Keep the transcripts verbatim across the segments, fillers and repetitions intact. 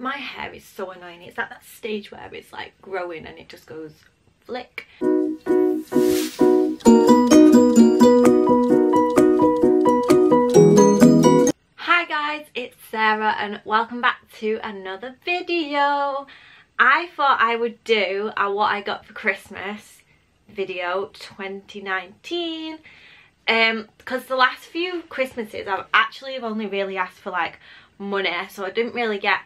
My hair is so annoying. It's at that stage where it's like growing and it just goes flick. Hi guys, it's Sarah and welcome back to another video. I thought I would do a what I got for Christmas video twenty nineteen. Um, because the last few Christmases I've actually have only really asked for like money, so I didn't really get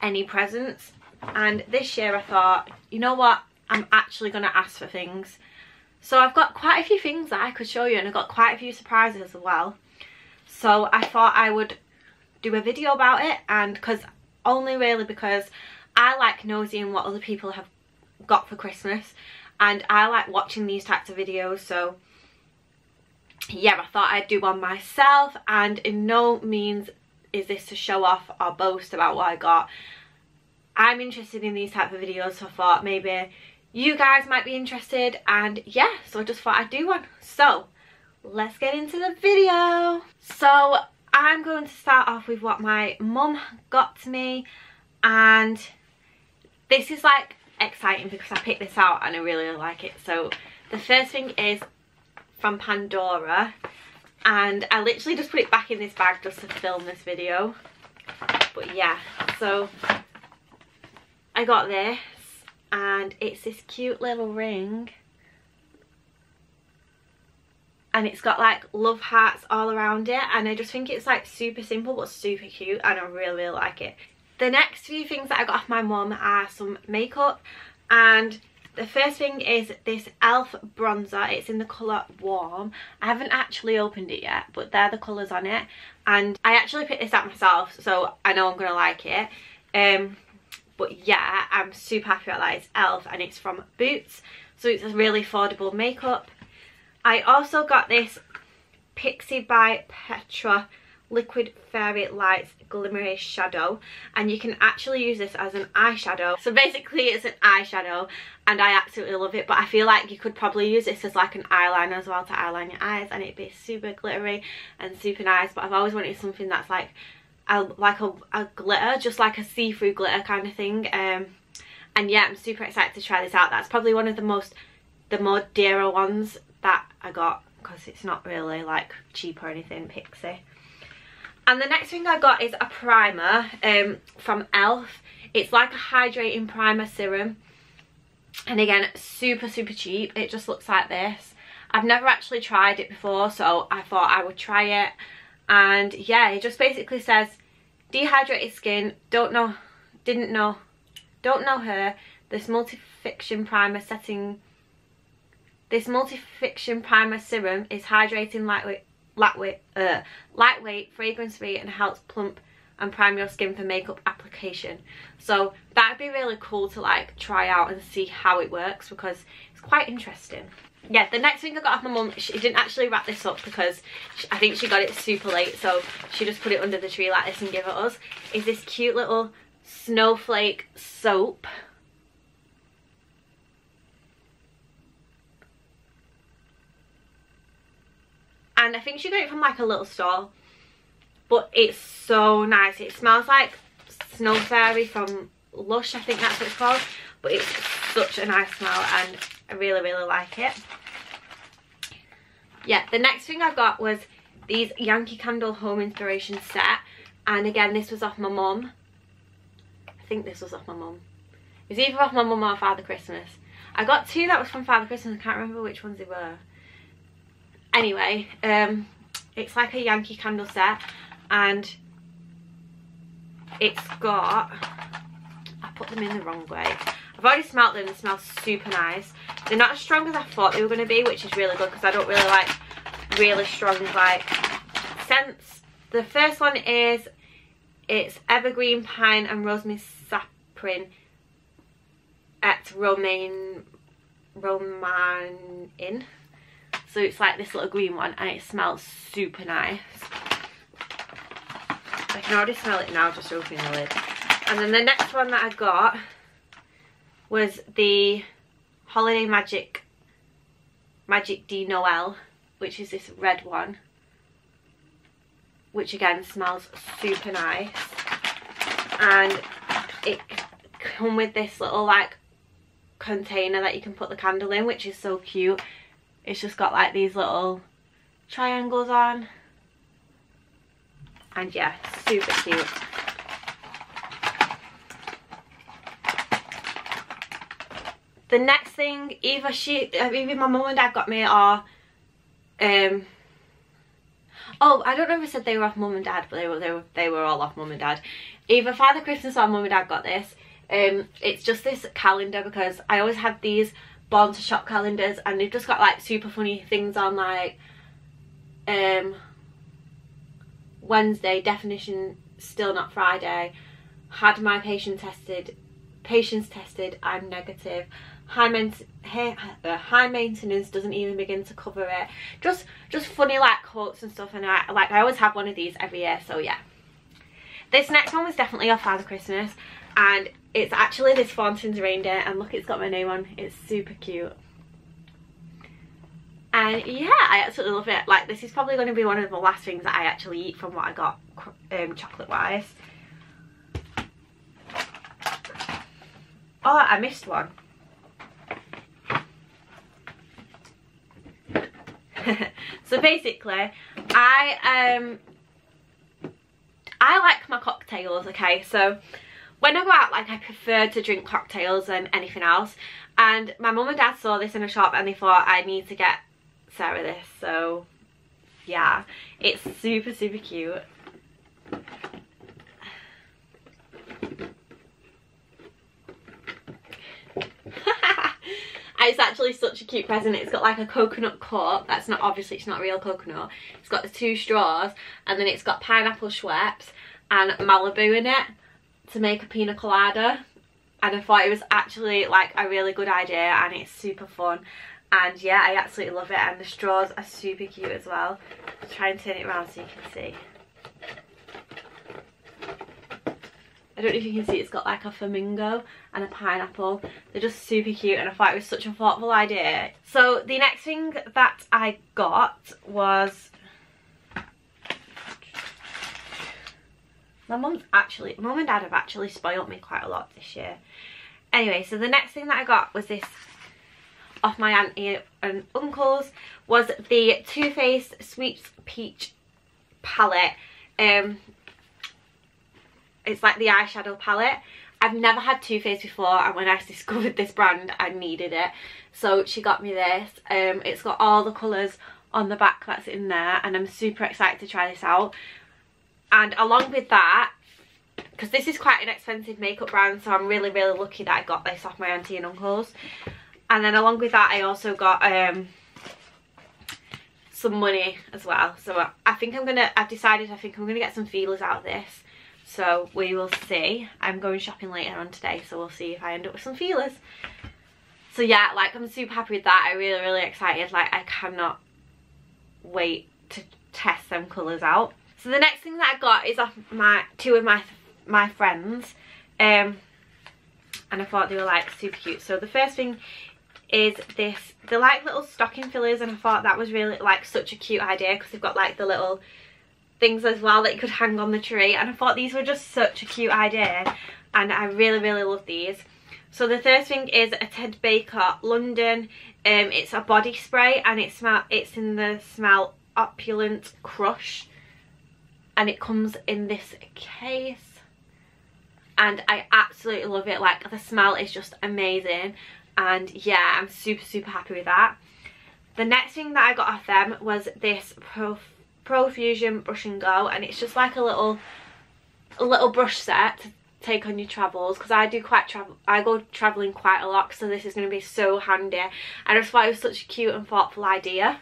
any presents. And this year I thought, you know what, I'm actually going to ask for things. So I've got quite a few things that I could show you, and I've got quite a few surprises as well. So I thought I would do a video about it, and because only really because I like nosying what other people have got for Christmas, and I like watching these types of videos. So yeah, I thought I'd do one myself, and in no means is this to show off or boast about what I got. I'm interested in these type of videos, so I thought maybe you guys might be interested, and yeah, so I just thought I'd do one. So let's get into the video. So I'm going to start off with what my mum got to me, and this is like exciting because I picked this out and I really like it. So the first thing is from Pandora, and I literally just put it back in this bag just to film this video. But yeah, so I got this, and it's this cute little ring, and it's got like love hearts all around it, and I just think it's like super simple but super cute, and I really, really like it. The next few things that I got off my mum are some makeup, and the first thing is this e l f bronzer. It's in the colour Warm. I haven't actually opened it yet, but they're the colours on it. And I actually picked this out myself, so I know I'm going to like it. Um, but yeah, I'm super happy about that. It's e l f and it's from Boots, so it's a really affordable makeup. I also got this Pixie by Petra Liquid Fairy Lights Glimmery Shadow, and you can actually use this as an eyeshadow. So basically it's an eyeshadow, and I absolutely love it, but I feel like you could probably use this as like an eyeliner as well to eyeline your eyes, and it'd be super glittery and super nice. But I've always wanted something that's like a, like a, a glitter, just like a see-through glitter kind of thing. Um, and yeah, I'm super excited to try this out. That's probably one of the most, the more dearer ones that I got, because it's not really like cheap or anything, Pixie. And the next thing I got is a primer um, from e l f. It's like a hydrating primer serum. And again, super, super cheap. It just looks like this. I've never actually tried it before, so I thought I would try it. And yeah, it just basically says, dehydrated skin, don't know, didn't know, don't know her. This multi-fiction primer setting, this multi-fiction primer serum is hydrating lightweight. Lightweight, uh, lightweight, fragrance free, and helps plump and prime your skin for makeup application. So that'd be really cool to like try out and see how it works, because it's quite interesting. Yeah, the next thing I got off my mum, she didn't actually wrap this up because she, I think she got it super late, so she just put it under the tree like this and gave it us, is this cute little snowflake soap. And I think she got it from like a little store, but it's so nice. It smells like Snow Fairy from Lush, I think that's what it's called, but it's such a nice smell and I really, really like it. Yeah, the next thing I got was these Yankee Candle Home Inspiration set, and again this was off my mum. I think this was off my mum. It was either off my mum or Father Christmas. I got two that was from Father Christmas, I can't remember which ones they were. Anyway, um, it's like a Yankee Candle set, and it's got, I put them in the wrong way. I've already smelt them, they smell super nice. They're not as strong as I thought they were going to be, which is really good because I don't really like really strong like scents. The first one is, it's Evergreen Pine and Rosemary Sapling at Romaine, Romaine Inn. So it's like this little green one, and it smells super nice. I can already smell it now just opening the lid. And then the next one that I got was the Holiday Magic Magic de Noël, which is this red one, which again smells super nice. And it come with this little like container that you can put the candle in, which is so cute. It's just got like these little triangles on, and yeah, super cute. The next thing, either she, either my mum and dad got me, or um oh, I don't know if I said they were off mum and dad, but they were they were they were all off mum and dad. Either Father Christmas or mum and dad got this. Um, it's just this calendar, because I always have these Born to Shop calendars, and they've just got like super funny things on, like um Wednesday definition, still not Friday. Had my patient tested, patients tested, I'm negative. High, main high, uh, high maintenance doesn't even begin to cover it. Just just funny like quotes and stuff, and I like I always have one of these every year, so yeah. This next one was definitely off Father Christmas, and it's actually this Thornton's reindeer, and look, it's got my name on. It's super cute, and yeah, I absolutely love it. Like, this is probably going to be one of the last things that I actually eat from what I got um, chocolate wise. Oh, I missed one. So basically, I um I like my cocktails, okay? So when I go out, like, I prefer to drink cocktails than anything else. And my mum and dad saw this in a shop, and they thought, I need to get Sarah this. So yeah, it's super, super cute. It's actually such a cute present. It's got like a coconut cup. That's not, obviously it's not real coconut. It's got the two straws, and then it's got pineapple Schweppes and Malibu in it to make a pina colada. And I thought it was actually like a really good idea, and it's super fun. And yeah, I absolutely love it, and the straws are super cute as well. I'll try and turn it around so you can see. I don't know if you can see, it's got like a flamingo and a pineapple. They're just super cute, and I thought it was such a thoughtful idea. So the next thing that I got was, my mum's actually, mum and dad have actually spoiled me quite a lot this year. Anyway, so the next thing that I got was this off my auntie and uncle's, was the Too Faced Sweet Peach palette. Um, It's like the eyeshadow palette. I've never had Too Faced before, and when I discovered this brand, I needed it. So she got me this. Um, it's got all the colours on the back that's in there, and I'm super excited to try this out. And along with that, because this is quite an expensive makeup brand, so I'm really, really lucky that I got this off my auntie and uncle's. And then along with that, I also got um, some money as well. So I think I'm going to, I've decided I think I'm going to get some feelers out of this. So we will see. I'm going shopping later on today, so we'll see if I end up with some feelers. So yeah, like, I'm super happy with that. I'm really, really excited. Like, I cannot wait to test them colours out. So the next thing that I got is off my two of my my friends. Um, and I thought they were like super cute. So the first thing is this. They're like little stocking fillers, and I thought that was really like such a cute idea, because they've got like the little things as well that you could hang on the tree, and I thought these were just such a cute idea, and I really, really love these. So the third thing is a Ted Baker London. Um, it's a body spray, and it smell it's in the smell Opulent Crush, and it comes in this case, and I absolutely love it. Like, the smell is just amazing, and yeah, I'm super, super happy with that. The next thing that I got off them was this Prof Profusion brush and go, and it's just like a little a little brush set to take on your travels, because I do quite travel I go traveling quite a lot, so this is going to be so handy. I just thought it was such a cute and thoughtful idea.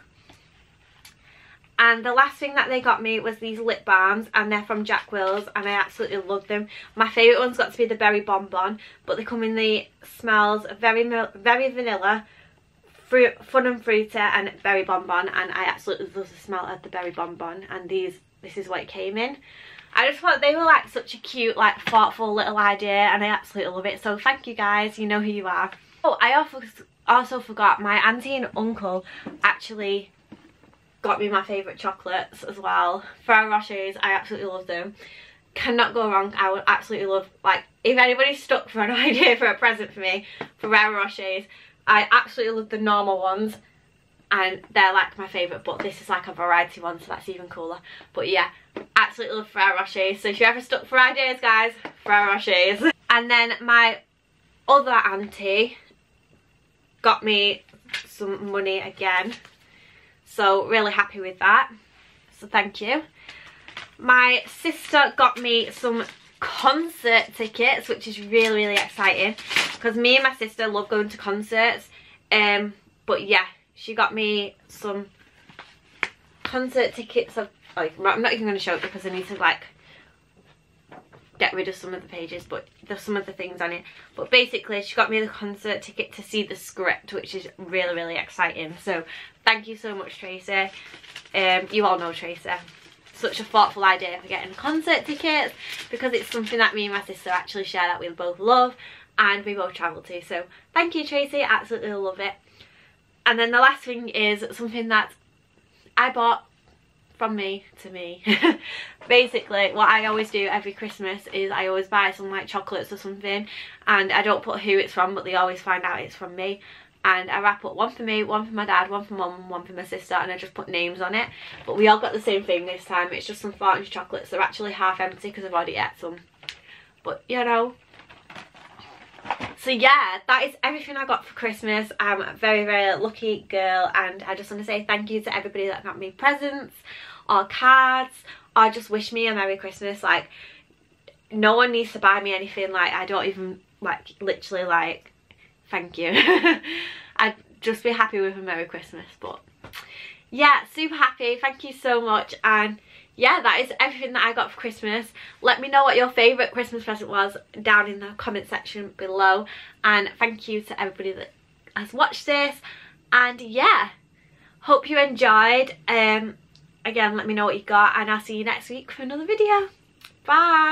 And the last thing that they got me was these lip balms, and they're from Jack Wills, and I absolutely love them. My favorite one's got to be the berry bonbon, but they come in the smells very very vanilla, Fruit, fun and fruity, and berry bonbon, and I absolutely love the smell of the berry bonbon, and these this is what it came in. I just thought they were like such a cute, like, thoughtful little idea, and I absolutely love it. So thank you guys, you know who you are. Oh, I also, also forgot, my auntie and uncle actually got me my favourite chocolates as well. Ferrero Rochers, I absolutely love them. Cannot go wrong. I would absolutely love, like, If anybody's stuck for an idea for a present for me, Ferrero Rochers, I absolutely love the normal ones and they're like my favourite, but this is like a variety one, so that's even cooler. But yeah, absolutely love Ferrero Rochers, so if you're ever stuck for ideas, guys, Ferrero Rochers. And then my other auntie got me some money again, so really happy with that, so thank you. My sister got me some concert tickets, which is really really exciting because me and my sister love going to concerts, um but yeah, she got me some concert tickets of, like, I'm not even going to show it because I need to like get rid of some of the pages, but there's some of the things on it. But basically she got me the concert ticket to see The Script, which is really really exciting, so thank you so much, Tracy. Um you all know Tracy, such a thoughtful idea for getting concert tickets, because it's something that me and my sister actually share that we both love and we both travel to, so thank you, Tracy, absolutely love it. And then the last thing is something that I bought from me to me. Basically what I always do every Christmas is I always buy some like chocolates or something, and I don't put who it's from, but they always find out it's from me, and I wrap up one for me, one for my dad, one for mum, one for my sister, and I just put names on it. But we all got the same thing this time, it's just some fortune chocolates. They're actually half empty because I've already ate some, but you know. So yeah, that is everything I got for Christmas. I'm a very very lucky girl, and I just want to say thank you to everybody that got me presents or cards or just wish me a Merry Christmas. Like, no one needs to buy me anything, like I don't even like literally like thank you. I'd just be happy with a Merry Christmas. But yeah, super happy, thank you so much. And yeah, that is everything that I got for Christmas. Let me know what your favourite Christmas present was down in the comment section below, and thank you to everybody that has watched this. And yeah, hope you enjoyed. Um again, let me know what you got, and I'll see you next week for another video. Bye.